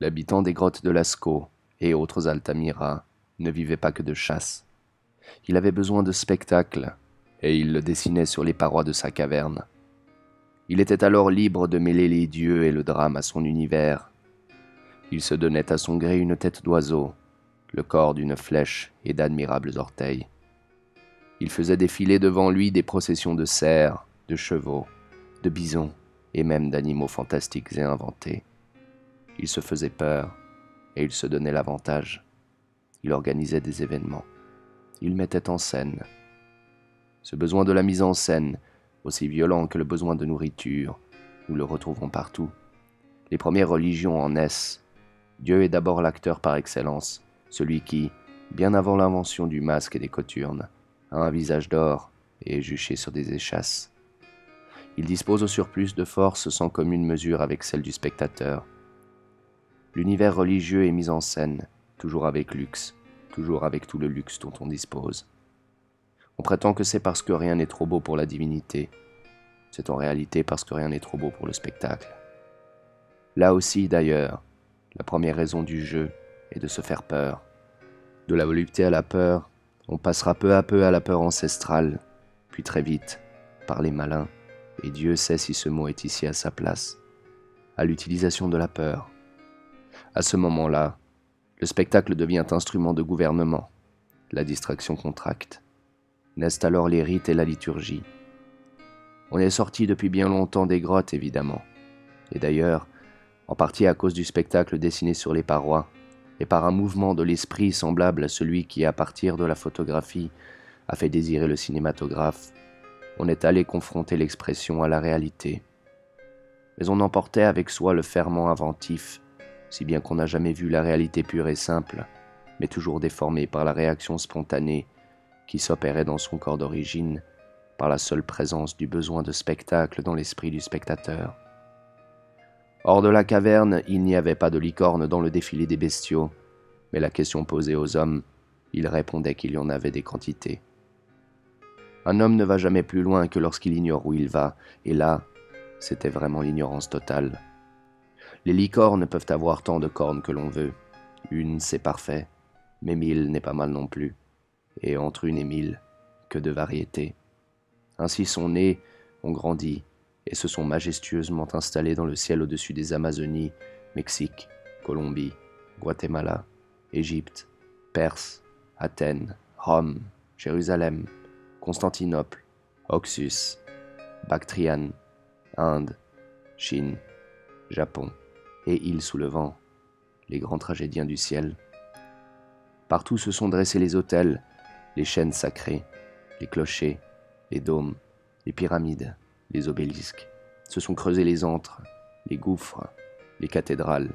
l'habitant des grottes de Lascaux et autres Altamira ne vivait pas que de chasse. Il avait besoin de spectacle, et il le dessinait sur les parois de sa caverne. Il était alors libre de mêler les dieux et le drame à son univers. Il se donnait à son gré une tête d'oiseau, le corps d'une flèche et d'admirables orteils. Il faisait défiler devant lui des processions de cerfs, de chevaux, de bisons et même d'animaux fantastiques et inventés. Il se faisait peur et il se donnait l'avantage. Il organisait des événements. Il mettait en scène. Ce besoin de la mise en scène, aussi violent que le besoin de nourriture, nous le retrouvons partout. Les premières religions en naissent. Dieu est d'abord l'acteur par excellence, celui qui, bien avant l'invention du masque et des cothurnes, a un visage d'or et est juché sur des échasses. Il dispose au surplus de force sans commune mesure avec celle du spectateur. L'univers religieux est mis en scène, toujours avec luxe, toujours avec tout le luxe dont on dispose. On prétend que c'est parce que rien n'est trop beau pour la divinité. C'est en réalité parce que rien n'est trop beau pour le spectacle. Là aussi, d'ailleurs, la première raison du jeu est de se faire peur. De la volupté à la peur, on passera peu à peu à la peur ancestrale, puis très vite, par les malins, et Dieu sait si ce mot est ici à sa place, à l'utilisation de la peur. À ce moment-là, le spectacle devient instrument de gouvernement, la distraction contracte. Naissent alors les rites et la liturgie. On est sorti depuis bien longtemps des grottes, évidemment. Et d'ailleurs, en partie à cause du spectacle dessiné sur les parois, et par un mouvement de l'esprit semblable à celui qui, à partir de la photographie, a fait désirer le cinématographe, on est allé confronter l'expression à la réalité. Mais on emportait avec soi le ferment inventif, si bien qu'on n'a jamais vu la réalité pure et simple, mais toujours déformée par la réaction spontanée, qui s'opérait dans son corps d'origine par la seule présence du besoin de spectacle dans l'esprit du spectateur. Hors de la caverne, il n'y avait pas de licorne dans le défilé des bestiaux, mais la question posée aux hommes, ils répondaient qu'il y en avait des quantités. Un homme ne va jamais plus loin que lorsqu'il ignore où il va, et là, c'était vraiment l'ignorance totale. Les licornes peuvent avoir tant de cornes que l'on veut. Une, c'est parfait, mais 1000 n'est pas mal non plus. Et entre une et 1000, que de variétés. Ainsi sont nés, ont grandi, et se sont majestueusement installés dans le ciel au-dessus des Amazonies, Mexique, Colombie, Guatemala, Égypte, Perse, Athènes, Rome, Jérusalem, Constantinople, Oxus, Bactriane, Inde, Chine, Japon, et îles sous le vent, les grands tragédiens du ciel. Partout se sont dressés les autels, les chaînes sacrées, les clochers, les dômes, les pyramides, les obélisques. Se sont creusés les antres, les gouffres, les cathédrales,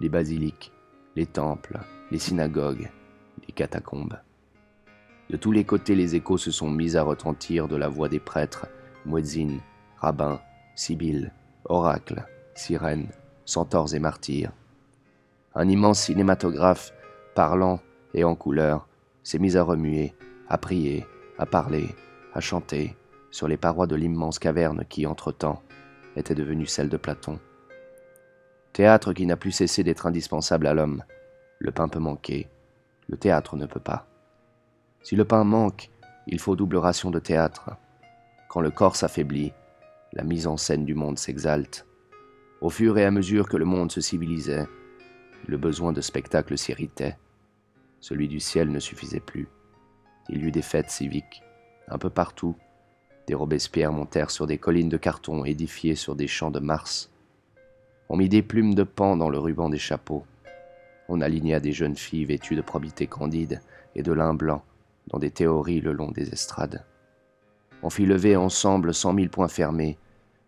les basiliques, les temples, les synagogues, les catacombes. De tous les côtés, les échos se sont mis à retentir de la voix des prêtres, muezzins, rabbins, sibylles, oracles, sirènes, centaures et martyrs. Un immense cinématographe, parlant et en couleur, s'est mis à remuer, à prier, à parler, à chanter, sur les parois de l'immense caverne qui, entre-temps, était devenue celle de Platon. Théâtre qui n'a plus cessé d'être indispensable à l'homme. Le pain peut manquer, le théâtre ne peut pas. Si le pain manque, il faut double ration de théâtre. Quand le corps s'affaiblit, la mise en scène du monde s'exalte. Au fur et à mesure que le monde se civilisait, le besoin de spectacle s'irritait. Celui du ciel ne suffisait plus. Il y eut des fêtes civiques, un peu partout. Des Robespierre montèrent sur des collines de carton édifiées sur des champs de Mars. On mit des plumes de paon dans le ruban des chapeaux. On aligna des jeunes filles vêtues de probité candide et de lin blanc dans des théories le long des estrades. On fit lever ensemble 100 000 poings fermés.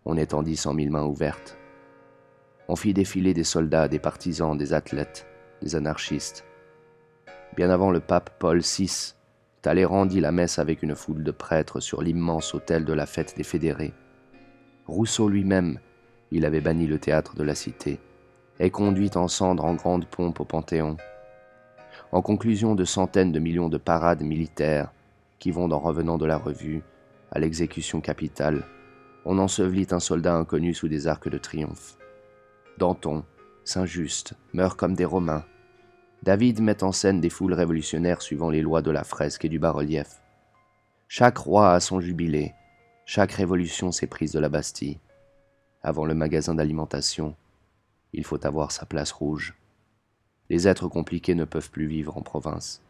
On étendit 100 000 mains ouvertes. On fit défiler des soldats, des partisans, des athlètes, des anarchistes. Bien avant le pape Paul VI, Talleyrand dit la messe avec une foule de prêtres sur l'immense autel de la fête des fédérés. Rousseau lui-même, il avait banni le théâtre de la cité, est conduit en cendres en grande pompe au Panthéon. En conclusion de centaines de millions de parades militaires qui vont d'en revenant de la revue à l'exécution capitale, on ensevelit un soldat inconnu sous des arcs de triomphe. Danton, Saint-Just meurent comme des Romains. David met en scène des foules révolutionnaires suivant les lois de la fresque et du bas-relief. Chaque roi a son jubilé, chaque révolution s'est prise de la Bastille. Avant le magasin d'alimentation, il faut avoir sa place rouge. Les êtres compliqués ne peuvent plus vivre en province.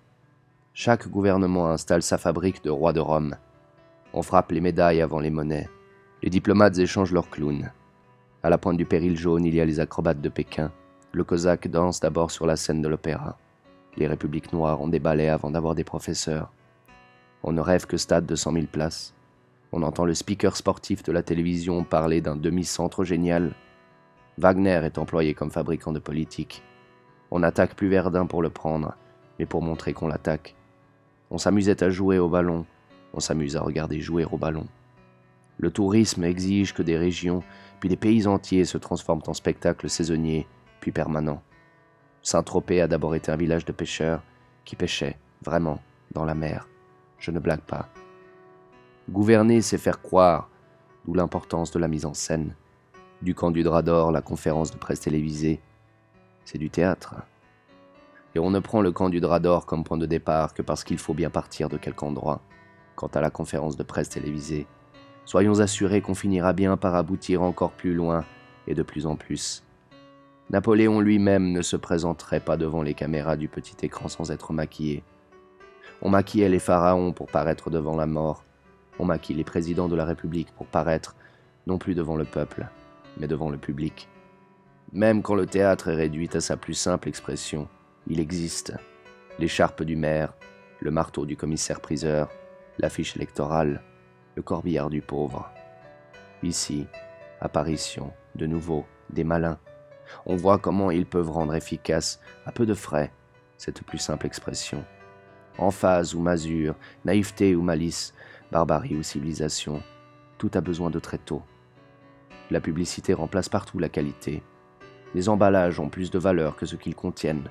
Chaque gouvernement installe sa fabrique de roi de Rome. On frappe les médailles avant les monnaies. Les diplomates échangent leurs clowns. À la pointe du péril jaune, il y a les acrobates de Pékin. Le cosaque danse d'abord sur la scène de l'opéra. Les républiques noires ont des ballets avant d'avoir des professeurs. On ne rêve que stade de 100 000 places. On entend le speaker sportif de la télévision parler d'un demi-centre génial. Wagner est employé comme fabricant de politique. On n'attaque plus Verdun pour le prendre, mais pour montrer qu'on l'attaque. On s'amusait à jouer au ballon, on s'amuse à regarder jouer au ballon. Le tourisme exige que des régions, puis des pays entiers se transforment en spectacles saisonniers, puis permanents. Saint-Tropez a d'abord été un village de pêcheurs qui pêchaient, vraiment, dans la mer. Je ne blague pas. Gouverner, c'est faire croire, d'où l'importance de la mise en scène. Du camp du drap d'or, la conférence de presse télévisée, c'est du théâtre. Et on ne prend le camp du drap d'or comme point de départ que parce qu'il faut bien partir de quelque endroit. Quant à la conférence de presse télévisée, soyons assurés qu'on finira bien par aboutir encore plus loin et de plus en plus. Napoléon lui-même ne se présenterait pas devant les caméras du petit écran sans être maquillé. On maquillait les pharaons pour paraître devant la mort. On maquille les présidents de la République pour paraître, non plus devant le peuple, mais devant le public. Même quand le théâtre est réduit à sa plus simple expression, il existe. L'écharpe du maire, le marteau du commissaire-priseur, l'affiche électorale, le corbillard du pauvre. Ici, apparition, de nouveau, des malins. On voit comment ils peuvent rendre efficace, à peu de frais, cette plus simple expression. Emphase ou masure, naïveté ou malice, barbarie ou civilisation, tout a besoin de tréteaux. La publicité remplace partout la qualité. Les emballages ont plus de valeur que ce qu'ils contiennent.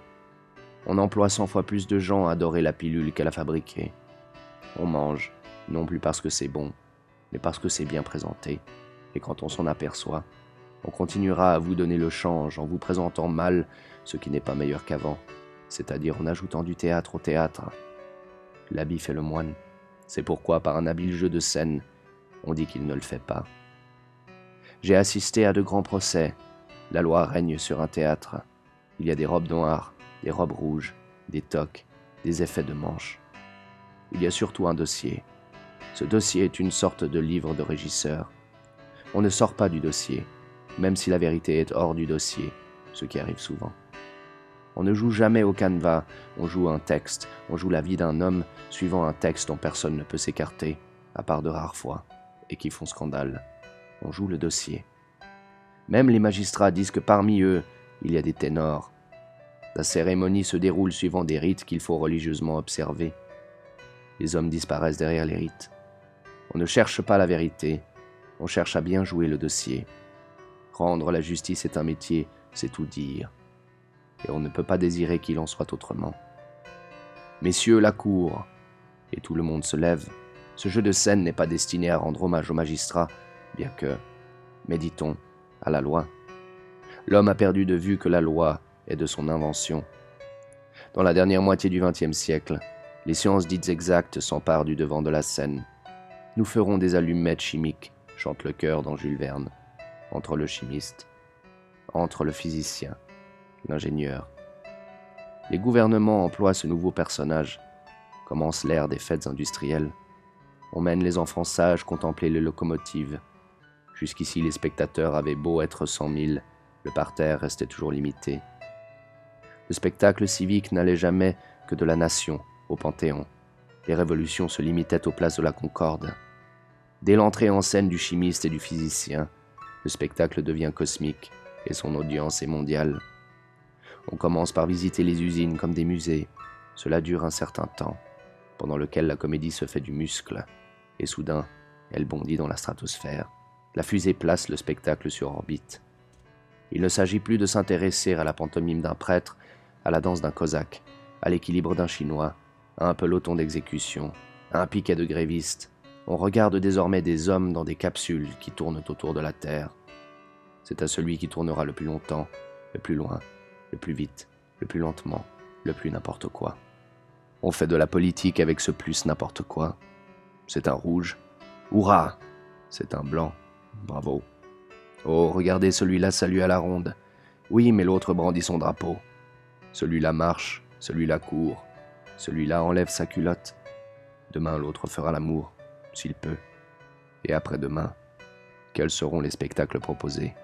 On emploie 100 fois plus de gens à adorer la pilule qu'à la fabriquer. On mange, non plus parce que c'est bon, mais parce que c'est bien présenté. Et quand on s'en aperçoit, on continuera à vous donner le change en vous présentant mal ce qui n'est pas meilleur qu'avant, c'est-à-dire en ajoutant du théâtre au théâtre. L'habit fait le moine. C'est pourquoi, par un habile jeu de scène, on dit qu'il ne le fait pas. J'ai assisté à de grands procès. La loi règne sur un théâtre. Il y a des robes noires, des robes rouges, des toques, des effets de manche. Il y a surtout un dossier. Ce dossier est une sorte de livre de régisseur. On ne sort pas du dossier, même si la vérité est hors du dossier, ce qui arrive souvent. On ne joue jamais au canevas, on joue un texte, on joue la vie d'un homme suivant un texte dont personne ne peut s'écarter, à part de rares fois, et qui font scandale. On joue le dossier. Même les magistrats disent que parmi eux, il y a des ténors. La cérémonie se déroule suivant des rites qu'il faut religieusement observer. Les hommes disparaissent derrière les rites. On ne cherche pas la vérité, on cherche à bien jouer le dossier. Rendre la justice est un métier, c'est tout dire. Et on ne peut pas désirer qu'il en soit autrement. Messieurs, la cour, et tout le monde se lève. Ce jeu de scène n'est pas destiné à rendre hommage aux magistrats, bien que, méditons, à la loi. L'homme a perdu de vue que la loi est de son invention. Dans la dernière moitié du XXe siècle, les sciences dites exactes s'emparent du devant de la scène. Nous ferons des allumettes chimiques, chante le chœur dans Jules Verne, entre le chimiste, entre le physicien, l'ingénieur. Les gouvernements emploient ce nouveau personnage. Commence l'ère des fêtes industrielles. On mène les enfants sages contempler les locomotives. Jusqu'ici, les spectateurs avaient beau être 100 000, le parterre restait toujours limité. Le spectacle civique n'allait jamais que de la nation au Panthéon. Les révolutions se limitaient aux places de la Concorde. Dès l'entrée en scène du chimiste et du physicien, le spectacle devient cosmique et son audience est mondiale. On commence par visiter les usines comme des musées. Cela dure un certain temps, pendant lequel la comédie se fait du muscle. Et soudain, elle bondit dans la stratosphère. La fusée place le spectacle sur orbite. Il ne s'agit plus de s'intéresser à la pantomime d'un prêtre, à la danse d'un cosaque, à l'équilibre d'un chinois, à un peloton d'exécution, à un piquet de grévistes. On regarde désormais des hommes dans des capsules qui tournent autour de la Terre. C'est à celui qui tournera le plus longtemps, le plus loin, le plus vite, le plus lentement, le plus n'importe quoi. On fait de la politique avec ce plus n'importe quoi. C'est un rouge. Hurrah! C'est un blanc. Bravo. Oh, regardez, celui-là salue à la ronde. Oui, mais l'autre brandit son drapeau. Celui-là marche, celui-là court, celui-là enlève sa culotte. Demain, l'autre fera l'amour, s'il peut. Et après-demain, quels seront les spectacles proposés ?